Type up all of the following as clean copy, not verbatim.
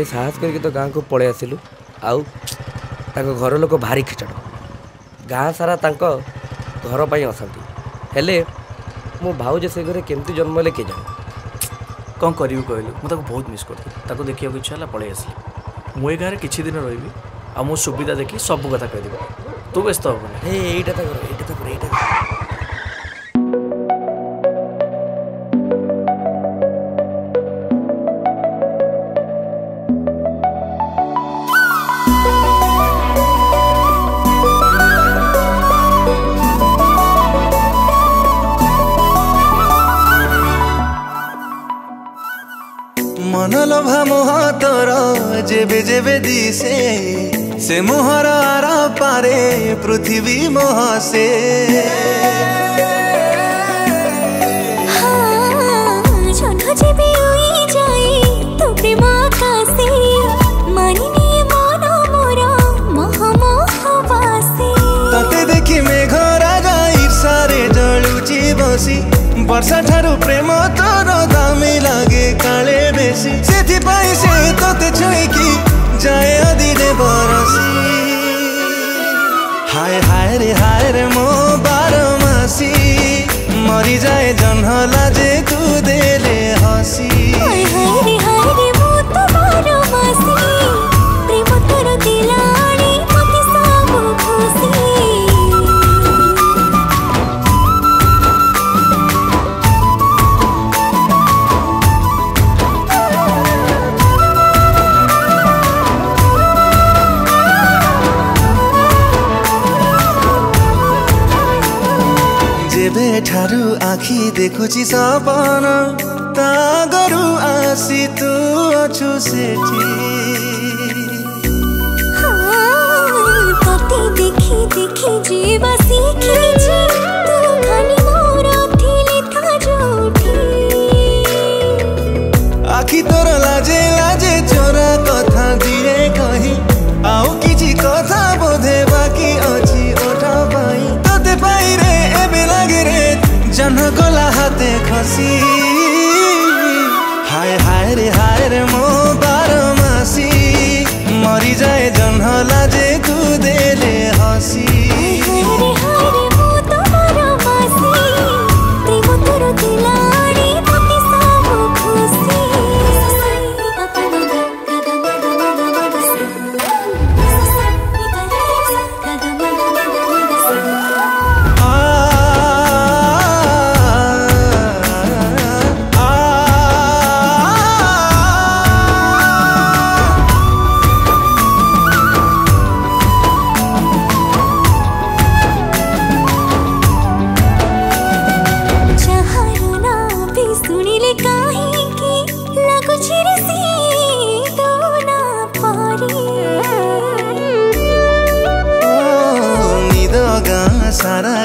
भारी साहस करके तो गाँव को पलि आसिलु। आउ ताको घर लोक भारी खिचड़, गाँ सारा तांको घर पर अशांति। हेले मो भाउज से घर केमती जन्म होले के जाने कौन करू कहलु। मुझे बहुत मिस करी, देखा इच्छा है पलि आसिलु। मो गाँव में किसी दिन रही आ मो सुविधा देखी सब कथा कह तू व्यस्त हे यहीटा तो कर यहीटा तो कर यहीटा। जेबे दिसे से मोहरा पारे पृथ्वी मोह से ते देखी में घरा गाई सारे जलुची बसी वर्षा ठारू प्रेम तोर दामी लागे काले बेसी से तोते छुईकी जाए अदिने बरसी। हाय रे मो बारमासी मरी जाए जन्हला जे कुदेले हसी। ठारू आखी देखुची सपन तागरू आसी तू अछु सेठी। तते देखी देखी जीवा सीखीची तू खाली मोर थिली था जोठी। आखी तोर लाजे लाजे चोरा कथा दिए कही आउ किछि कथा बोधे बाकी अछि ओठा पाई। तते पाई रे एबे लागे रे जन्ह गला हाथे खसी। हाय रे मो बारमासी मरी जाए जन्हला जे कुदेले हसी।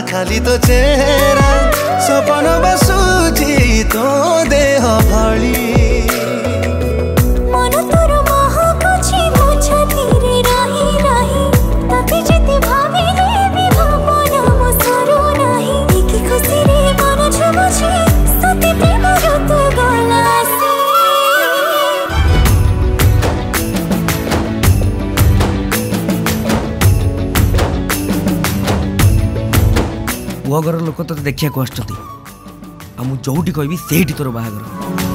खाली तो चेहरा सपन बसुची तो देह भली मन तोर मोह कुछी मुछा तीरे रही रही तते जेते भावे रे विभावन मो सरो नाही की खुशी रे मन छुबुची सते प्रेम रत गलासी। घर लोक तो देखा आस जोटी कहबी से तोर बाहागर।